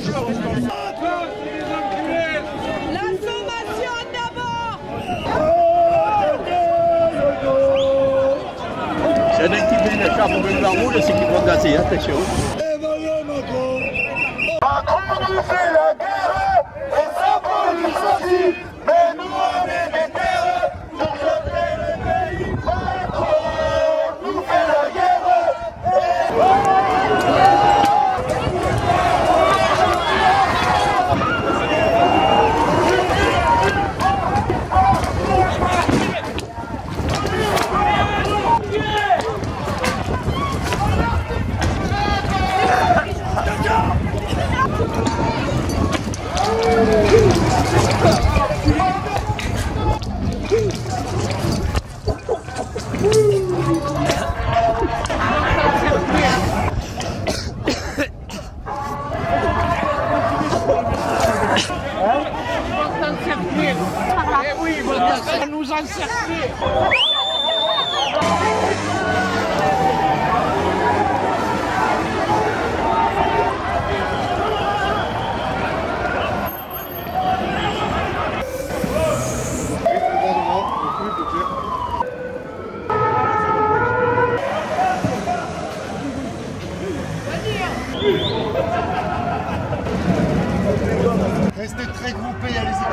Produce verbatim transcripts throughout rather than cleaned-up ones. Se nem que vem deixar pro meio da mulher, se que vão dar assim, até show. Nous encercler. Restez très groupés à les équipes.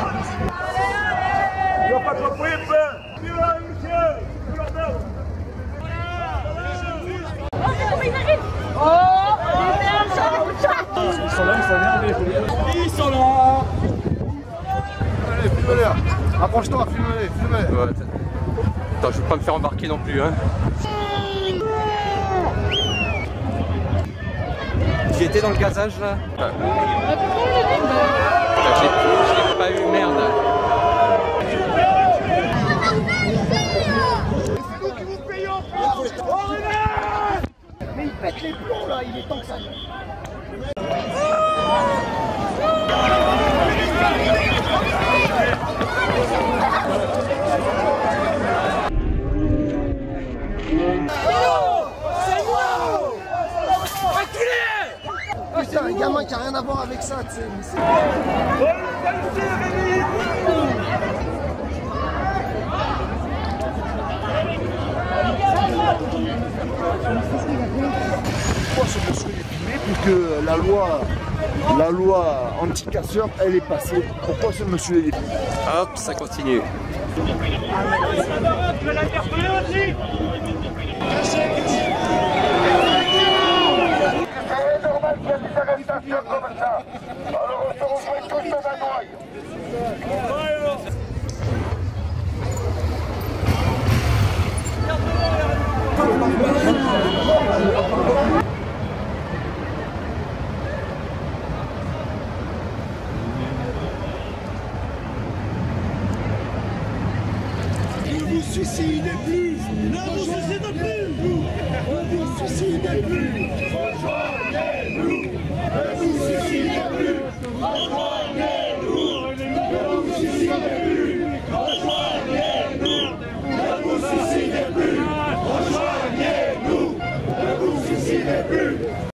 Ils sont là, ils sont là, ils sont là. Allez, fume-les. Approche-toi, fume-les, fume-les. Ouais, attends, je veux pas me faire embarquer non plus, hein. J'y étais dans le gazage là. Ah. Je l'ai pas eu, merde. Mais il pète les plombs là, il est temps que ça. Putain, un gamin qui a rien à voir avec ça, tu sais. Pourquoi se construit les filets puis que la loi, la loi anti-casseur, elle est passée? Pourquoi ce monsieur les filets? Hop, ça continue. Ne vous suicidez plus! Ne vous suicidez plus! Ne vous suicidez plus!